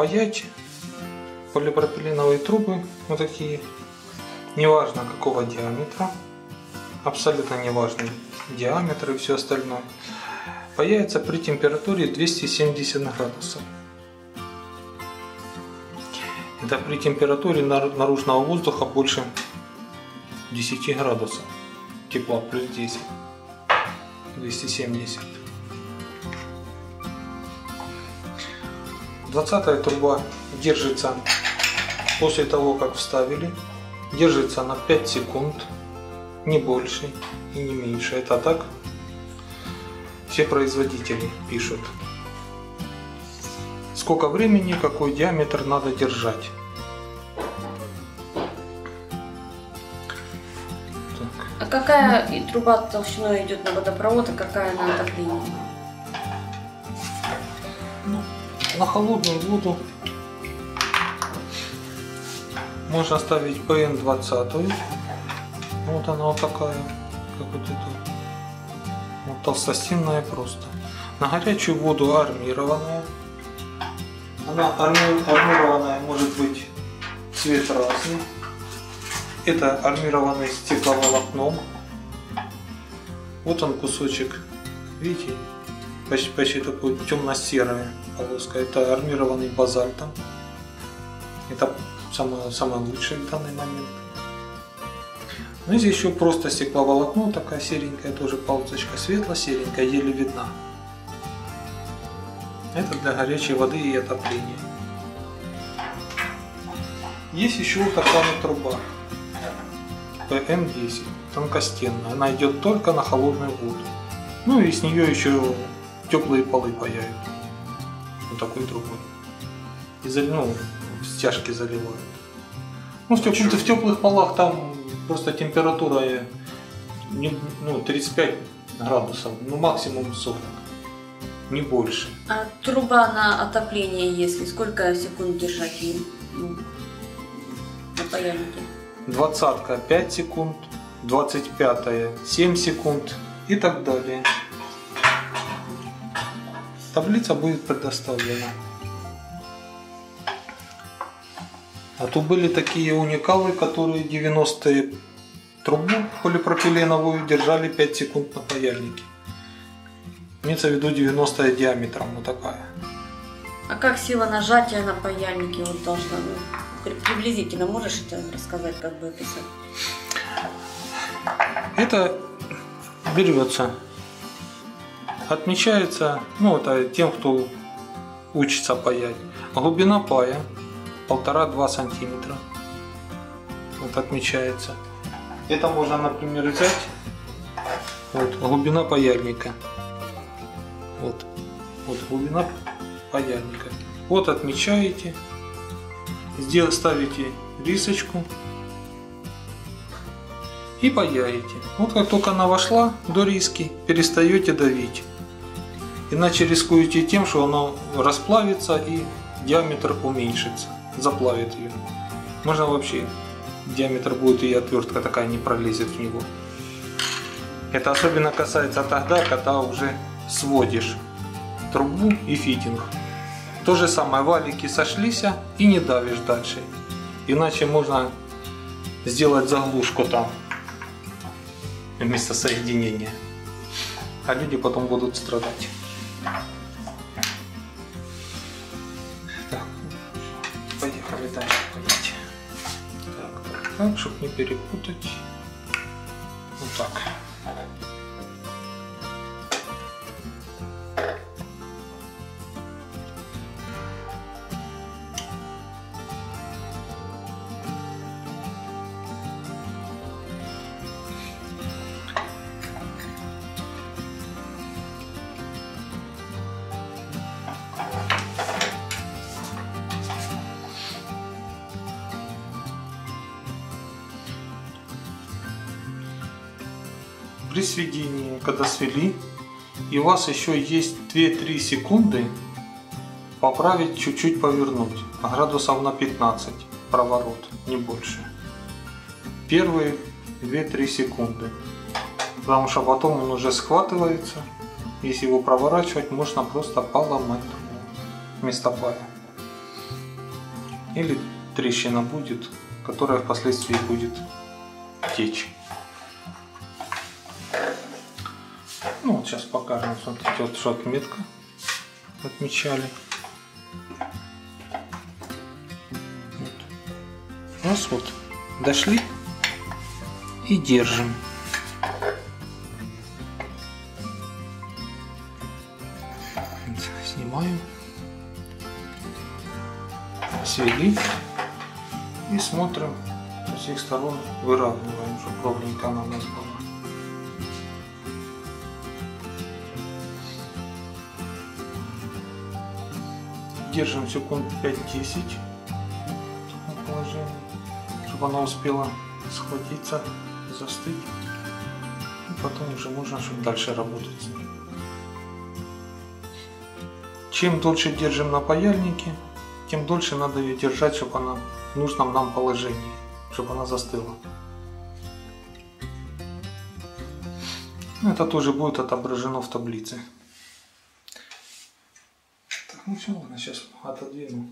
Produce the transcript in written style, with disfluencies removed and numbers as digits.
паять полипропиленовые трубы, вот такие, неважно какого диаметра, абсолютно неважно диаметр и все остальное, паяется при температуре 270 градусов. Это при температуре наружного воздуха больше 10 градусов тепла, плюс 10, 270. 20-я труба держится после того, как вставили, держится на 5 секунд, не больше и не меньше. Это так все производители пишут. Сколько времени, какой диаметр надо держать. Так. А какая труба толщиной идет на водопровод, а какая на отопление? На холодную воду можно ставить ПН-20. Вот она вот такая, как вот эта. Вот толстостенная просто. На горячую воду армированная. Она армированная может быть цвет разный. Это армированный стекловолокном. Вот он кусочек, видите? Почти такой темно-серая полоска. Это армированный базальтом. Это самое лучшее в данный момент. Ну, здесь еще просто стекловолокно, такая серенькая тоже полосочка, светло-серенькая, еле видна. Это для горячей воды и отопления. Есть еще вот такая труба ПМ-10, тонкостенная. Она идет только на холодную воду. Ну и с нее еще теплые полы паяют вот такой трубой, стяжки заливают. Ну, в теплых полах там просто температура 35 градусов, ну максимум 40, не больше. А труба на отопление, если сколько секунд держать ее на паяльнике? 20-ка 5 секунд, 25-я 7 секунд и так далее. Таблица будет предоставлена. А то были такие уникалы, которые 90-е трубу полипропиленовую держали 5 секунд на паяльнике. Имеется в виду 90-я диаметром, вот такая. А как сила нажатия на паяльнике вот должна быть? Приблизительно можешь это рассказать, как бы описать? Это берется, отмечается, это тем, кто учится паять. Глубина пая 1,5-2 сантиметра. Вот отмечается. Это можно, например, взять. Вот глубина паяльника. Вот глубина паяльника. Вот отмечаете. Здесь ставите рисочку. И паяете. Вот как только она вошла до риски, перестаете давить. Иначе рискуете тем, что она расплавится и диаметр уменьшится, заплавит ее. Можно вообще, диаметр будет и отвертка такая не пролезет в него. Это особенно касается тогда, когда уже сводишь трубу и фитинг. То же самое, валики сошлись и не давишь дальше. Иначе можно сделать заглушку там вместо соединения. А люди потом будут страдать. Так, поехали дальше паять. Так, чтобы не перепутать. Вот так. При сведении, когда свели, и у вас еще есть 2-3 секунды поправить, чуть-чуть повернуть, градусов на 15 проворот, не больше. Первые 2-3 секунды, потому что потом он уже схватывается, если его проворачивать, можно просто поломать вместо пая. или трещина будет, которая впоследствии будет течь. Ну вот сейчас покажем, смотрите, вот что отметка отмечали. Вот. У нас вот дошли и держим. Снимаем, свели и смотрим со всех сторон, выравниваем, чтобы ровненько она у нас была. Держим секунд 5-10 в таком положении, чтобы она успела схватиться, застыть, и потом уже можно, чтобы дальше работать. Чем дольше держим на паяльнике, тем дольше надо ее держать, чтобы она в нужном нам положении, чтобы она застыла. Это тоже будет отображено в таблице. Ну все, ладно, сейчас отодвину.